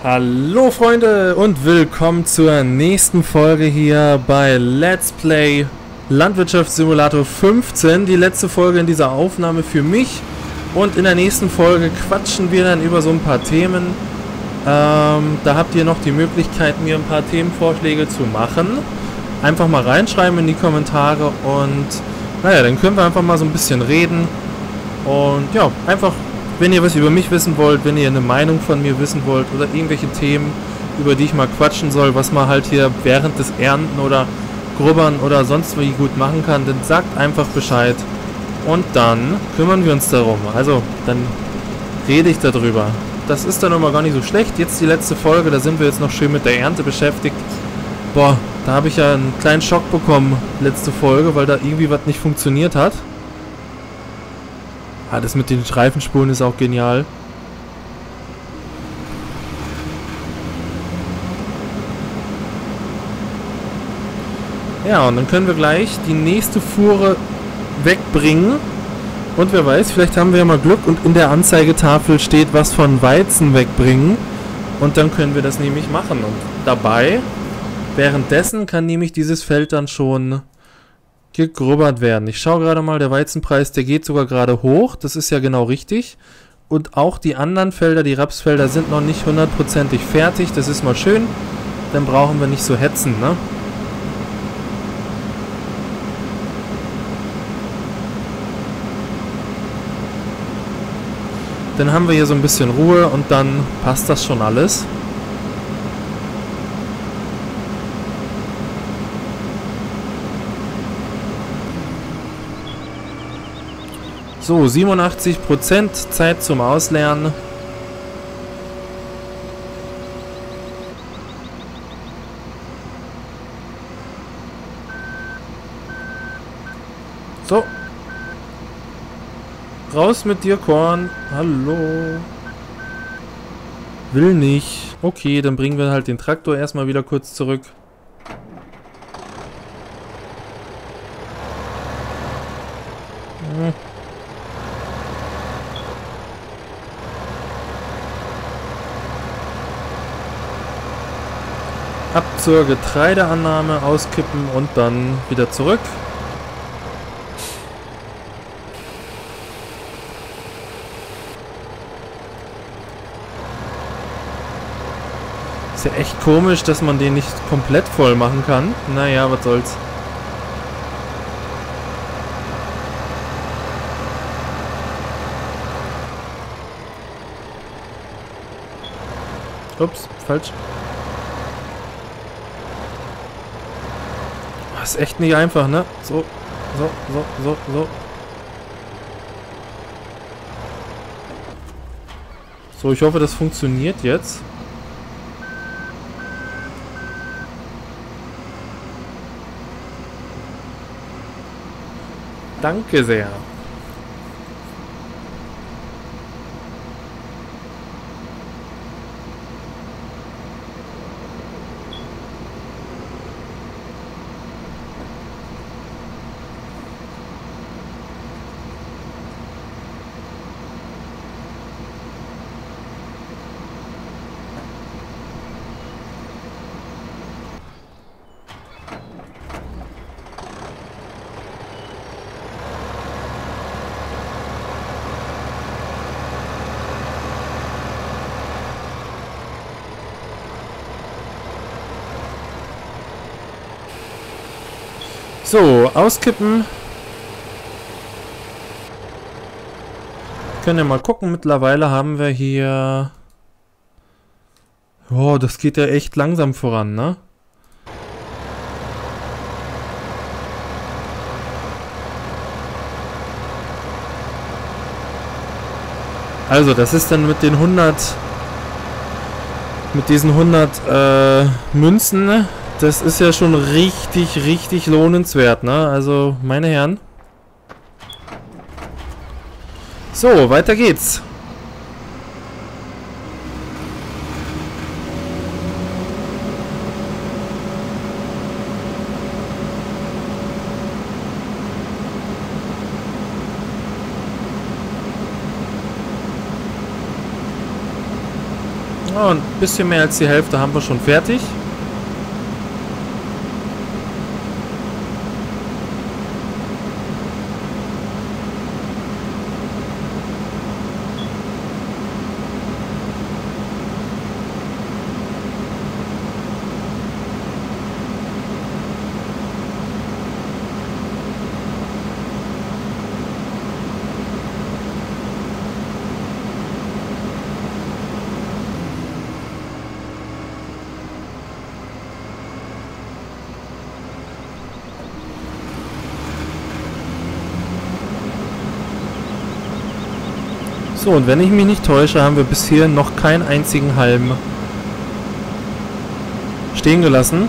Hallo Freunde und willkommen zur nächsten Folge hier bei Let's Play Landwirtschaftssimulator 15. Die letzte Folge in dieser Aufnahme für mich. Und in der nächsten Folge quatschen wir dann über so ein paar Themen. Da habt ihr noch die Möglichkeit, mir ein paar Themenvorschläge zu machen. Einfach mal reinschreiben in die Kommentare und naja, dann können wir einfach mal so ein bisschen reden. Und ja, einfach... Wenn ihr was über mich wissen wollt, wenn ihr eine Meinung von mir wissen wollt oder irgendwelche Themen, über die ich mal quatschen soll, was man halt hier während des Ernten oder Grubbern oder sonst wie gut machen kann, dann sagt einfach Bescheid und dann kümmern wir uns darum. Also, dann rede ich darüber. Das ist dann immer gar nicht so schlecht. Jetzt die letzte Folge, da sind wir jetzt noch schön mit der Ernte beschäftigt. Boah, da habe ich ja einen kleinen Schock bekommen, letzte Folge, weil da irgendwie was nicht funktioniert hat. Ah, das mit den Streifenspulen ist auch genial. Ja, und dann können wir gleich die nächste Fuhre wegbringen. Und wer weiß, vielleicht haben wir ja mal Glück und in der Anzeigetafel steht was von Weizen wegbringen. Und dann können wir das nämlich machen. Und dabei, währenddessen kann nämlich dieses Feld dann schon... gegrubbert werden. Ich schaue gerade mal, der Weizenpreis, der geht sogar gerade hoch. Das ist ja genau richtig. Und auch die anderen Felder, die Rapsfelder, sind noch nicht hundertprozentig fertig. Das ist mal schön. Dann brauchen wir nicht so hetzen, ne? Dann haben wir hier so ein bisschen Ruhe und dann passt das schon alles. So, 87% Zeit zum Auslernen. So. Raus mit dir, Korn. Hallo. Will nicht. Okay, dann bringen wir halt den Traktor erstmal wieder kurz zurück. Hm. Ab zur Getreideannahme, auskippen und dann wieder zurück. Ist ja echt komisch, dass man den nicht komplett voll machen kann. Naja, was soll's. Ups, falsch. Das ist echt nicht einfach, ne? So, so, so, so, so. So, ich hoffe, das funktioniert jetzt. Danke sehr. So, auskippen. Können wir mal gucken. Mittlerweile haben wir hier... Oh, das geht ja echt langsam voran, ne? Also, das ist dann mit den 100... Mit diesen 100 Münzen... Das ist ja schon richtig, richtig lohnenswert, ne? Also, meine Herren. So, weiter geht's. Oh, ein bisschen mehr als die Hälfte haben wir schon fertig. So, und wenn ich mich nicht täusche, haben wir bisher noch keinen einzigen Halm stehen gelassen.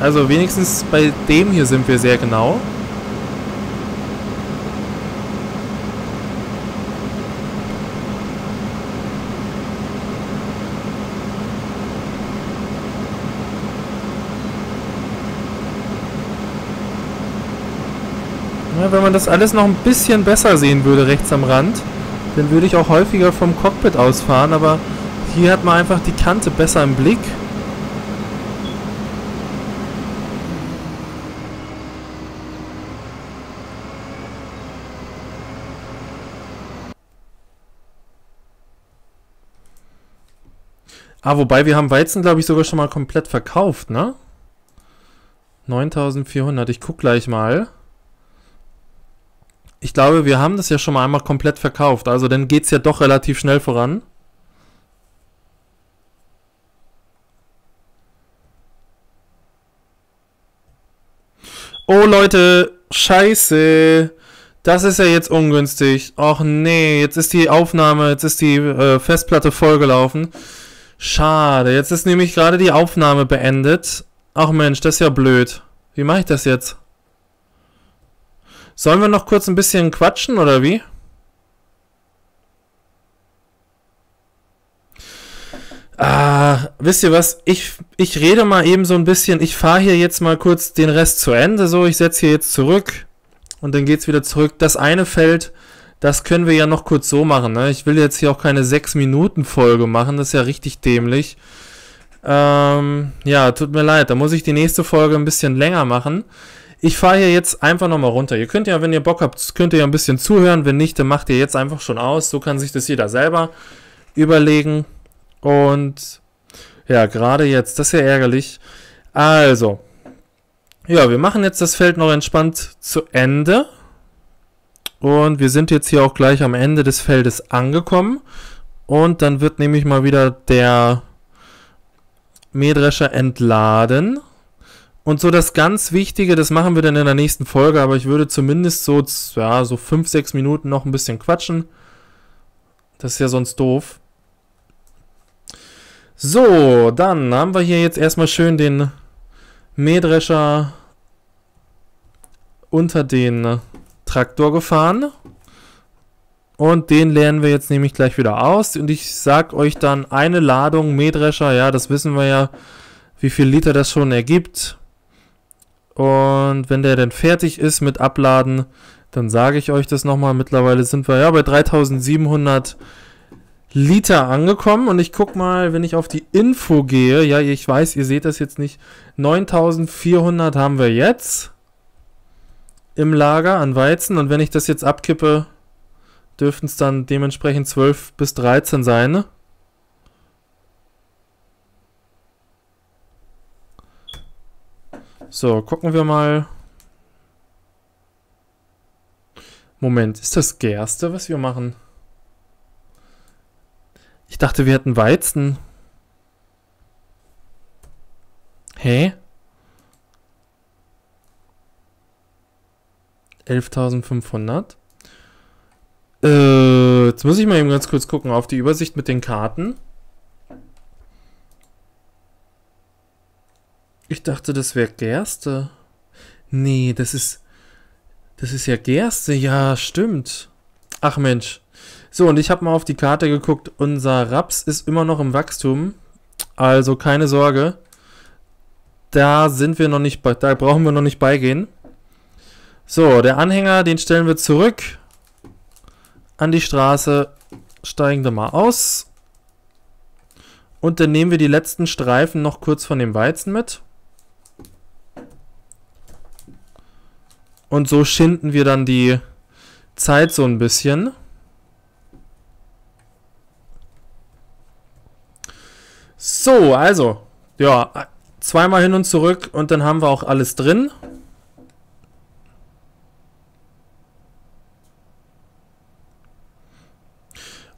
Also wenigstens bei dem hier sind wir sehr genau. Ja, wenn man das alles noch ein bisschen besser sehen würde rechts am Rand, dann würde ich auch häufiger vom Cockpit ausfahren, aber hier hat man einfach die Kante besser im Blick. Ah, wobei wir haben Weizen, glaube ich, sogar schon mal komplett verkauft, ne? 9400, ich gucke gleich mal. Ich glaube, wir haben das ja schon mal einmal komplett verkauft, also dann geht es ja doch relativ schnell voran. Oh Leute, scheiße, das ist ja jetzt ungünstig. Och nee, jetzt ist die Aufnahme, jetzt ist die Festplatte vollgelaufen. Schade, jetzt ist nämlich gerade die Aufnahme beendet. Ach Mensch, das ist ja blöd. Wie mache ich das jetzt? Sollen wir noch kurz ein bisschen quatschen, oder wie? Ah, wisst ihr was? Ich rede mal eben so ein bisschen. Ich fahre hier jetzt mal kurz den Rest zu Ende. So, ich setze hier jetzt zurück. Und dann geht's wieder zurück. Das eine Feld, das können wir ja noch kurz so machen, ne? Ich will jetzt hier auch keine 6-Minuten-Folge machen. Das ist ja richtig dämlich. Ja, tut mir leid. Da muss ich die nächste Folge ein bisschen länger machen. Ich fahre hier jetzt einfach nochmal runter. Ihr könnt ja, wenn ihr Bock habt, könnt ihr ja ein bisschen zuhören. Wenn nicht, dann macht ihr jetzt einfach schon aus. So kann sich das jeder selber überlegen. Und ja, gerade jetzt, das ist ja ärgerlich. Also, ja, wir machen jetzt das Feld noch entspannt zu Ende. Und wir sind jetzt hier auch gleich am Ende des Feldes angekommen. Und dann wird nämlich mal wieder der Mähdrescher entladen. Und so das ganz Wichtige, das machen wir dann in der nächsten Folge, aber ich würde zumindest so, ja, so 5-6 Minuten noch ein bisschen quatschen. Das ist ja sonst doof. So, dann haben wir hier jetzt erstmal schön den Mähdrescher unter den Traktor gefahren. Und den leeren wir jetzt nämlich gleich wieder aus. Und ich sag euch dann, eine Ladung Mähdrescher, ja, das wissen wir ja, wie viel Liter das schon ergibt. Und wenn der dann fertig ist mit Abladen, dann sage ich euch das nochmal. Mittlerweile sind wir ja bei 3700 Liter angekommen. Und ich gucke mal, wenn ich auf die Info gehe. Ja, ich weiß, ihr seht das jetzt nicht. 9400 haben wir jetzt im Lager an Weizen. Und wenn ich das jetzt abkippe, dürften es dann dementsprechend 12 bis 13 sein. So, gucken wir mal. Moment, ist das Gerste, was wir machen? Ich dachte, wir hätten Weizen. Hä? 11.500. Jetzt muss ich mal eben ganz kurz gucken auf die Übersicht mit den Karten. Ich dachte, das wäre Gerste. Nee, das ist ja Gerste. Ja, stimmt. Ach Mensch. So, und ich habe mal auf die Karte geguckt. Unser Raps ist immer noch im Wachstum. Also keine Sorge. Da sind wir noch nicht bei, da brauchen wir noch nicht beigehen. So, der Anhänger, den stellen wir zurück an die Straße. Steigen wir mal aus. Und dann nehmen wir die letzten Streifen noch kurz von dem Weizen mit. Und so schinden wir dann die Zeit so ein bisschen. So, also, ja, zweimal hin und zurück und dann haben wir auch alles drin.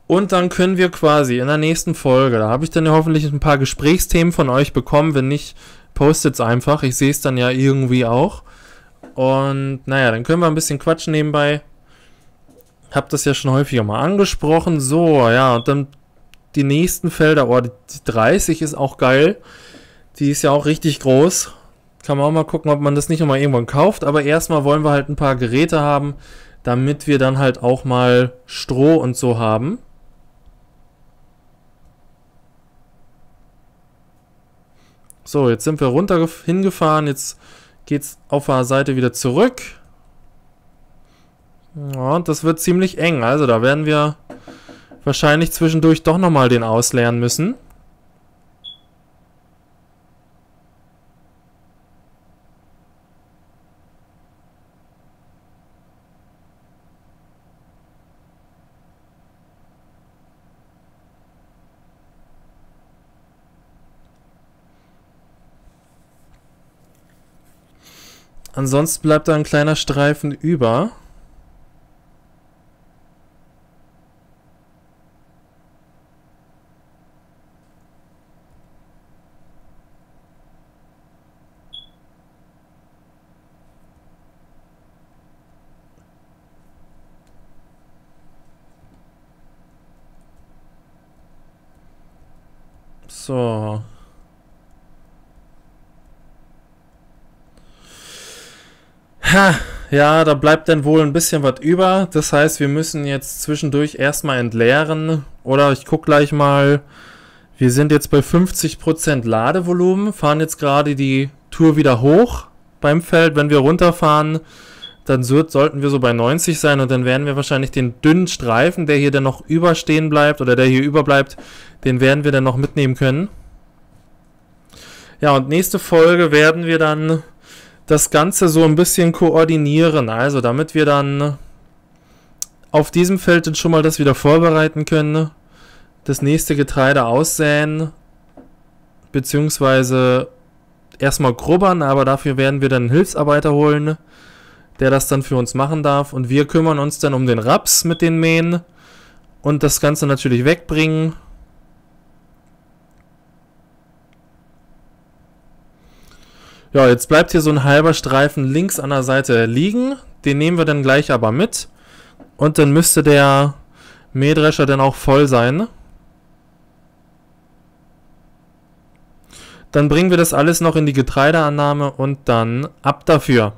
Und dann können wir quasi in der nächsten Folge, da habe ich dann ja hoffentlich ein paar Gesprächsthemen von euch bekommen, wenn nicht, postet es einfach, ich sehe es dann ja irgendwie auch. Und naja, dann können wir ein bisschen quatschen nebenbei. Hab das ja schon häufiger mal angesprochen. So, ja, und dann die nächsten Felder. Oh, die 30 ist auch geil. Die ist ja auch richtig groß. Kann man auch mal gucken, ob man das nicht nochmal irgendwann kauft. Aber erstmal wollen wir halt ein paar Geräte haben, damit wir dann halt auch mal Stroh und so haben. So, jetzt sind wir runter hingefahren. Jetzt geht's auf der Seite wieder zurück. Ja, und das wird ziemlich eng. Also da werden wir wahrscheinlich zwischendurch doch nochmal den ausleeren müssen. Ansonsten bleibt da ein kleiner Streifen über. So. Ja, da bleibt dann wohl ein bisschen was über. Das heißt, wir müssen jetzt zwischendurch erstmal entleeren. Oder ich gucke gleich mal. Wir sind jetzt bei 50% Ladevolumen. Fahren jetzt gerade die Tour wieder hoch beim Feld. Wenn wir runterfahren, dann sollten wir so bei 90 sein. Und dann werden wir wahrscheinlich den dünnen Streifen, der hier dann noch überstehen bleibt, oder der hier überbleibt, den werden wir dann noch mitnehmen können. Ja, und nächste Folge werden wir dann das Ganze so ein bisschen koordinieren, also damit wir dann auf diesem Feld dann schon mal das wieder vorbereiten können, das nächste Getreide aussäen, beziehungsweise erstmal grubbern, aber dafür werden wir dann einen Hilfsarbeiter holen, der das dann für uns machen darf, und wir kümmern uns dann um den Raps mit den Mähen und das Ganze natürlich wegbringen. Ja, jetzt bleibt hier so ein halber Streifen links an der Seite liegen. Den nehmen wir dann gleich aber mit. Und dann müsste der Mähdrescher dann auch voll sein. Dann bringen wir das alles noch in die Getreideannahme und dann ab dafür.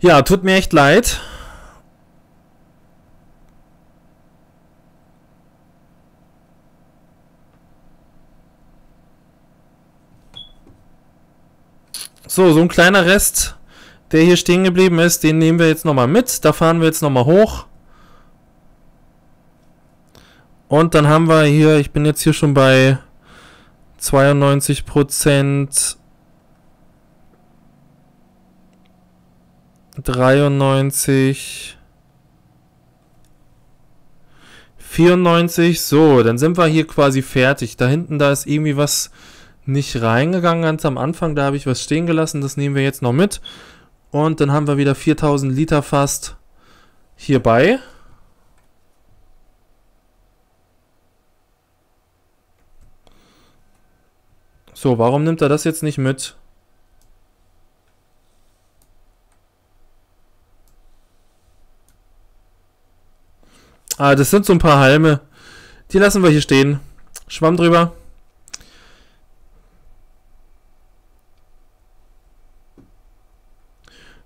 Ja, tut mir echt leid. So ein kleiner Rest, der hier stehen geblieben ist, den nehmen wir jetzt nochmal mit. Da fahren wir jetzt nochmal hoch. Und dann haben wir hier, ich bin jetzt hier schon bei 92%. 93, 94, so, dann sind wir hier quasi fertig. Da hinten, da ist irgendwie was nicht reingegangen ganz am Anfang, da habe ich was stehen gelassen, das nehmen wir jetzt noch mit. Und dann haben wir wieder 4000 Liter fast hierbei. So, warum nimmt er das jetzt nicht mit? Ah, das sind so ein paar Halme. Die lassen wir hier stehen. Schwamm drüber.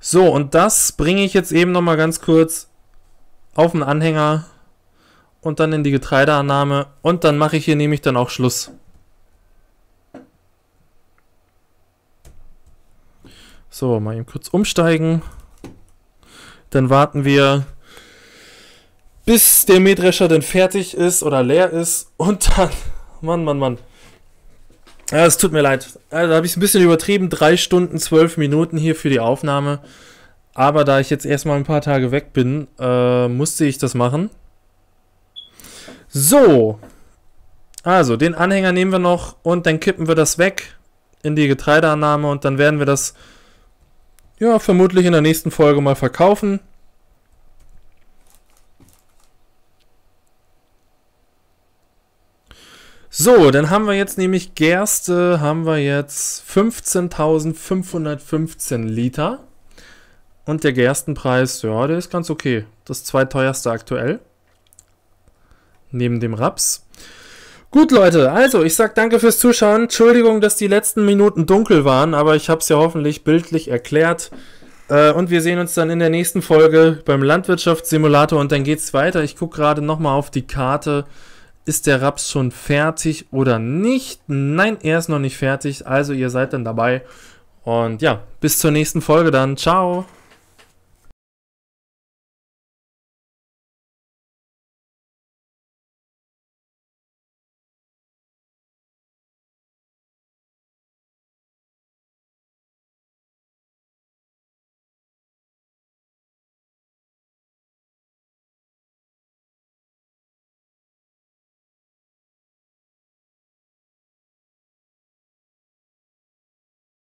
So, und das bringe ich jetzt eben nochmal ganz kurz auf den Anhänger und dann in die Getreideannahme und dann mache ich hier nämlich dann auch Schluss. So, mal eben kurz umsteigen. Dann warten wir, bis der Mähdrescher dann fertig ist oder leer ist und dann, Mann. Ja, es tut mir leid. Also, da habe ich es ein bisschen übertrieben. 3 Stunden, 12 Minuten hier für die Aufnahme. Aber da ich jetzt erstmal ein paar Tage weg bin, musste ich das machen. So. Also, den Anhänger nehmen wir noch und dann kippen wir das weg in die Getreideannahme und dann werden wir das ja vermutlich in der nächsten Folge mal verkaufen. So, dann haben wir jetzt nämlich Gerste, haben wir jetzt 15.515 Liter. Und der Gerstenpreis, ja, der ist ganz okay. Das zweiteuerste aktuell. Neben dem Raps. Gut, Leute, also ich sage danke fürs Zuschauen. Entschuldigung, dass die letzten Minuten dunkel waren, aber ich habe es ja hoffentlich bildlich erklärt. Und wir sehen uns dann in der nächsten Folge beim Landwirtschaftssimulator und dann geht es weiter. Ich gucke gerade nochmal auf die Karte. Ist der Raps schon fertig oder nicht? Nein, er ist noch nicht fertig, also ihr seid dann dabei. Und ja, bis zur nächsten Folge dann. Ciao!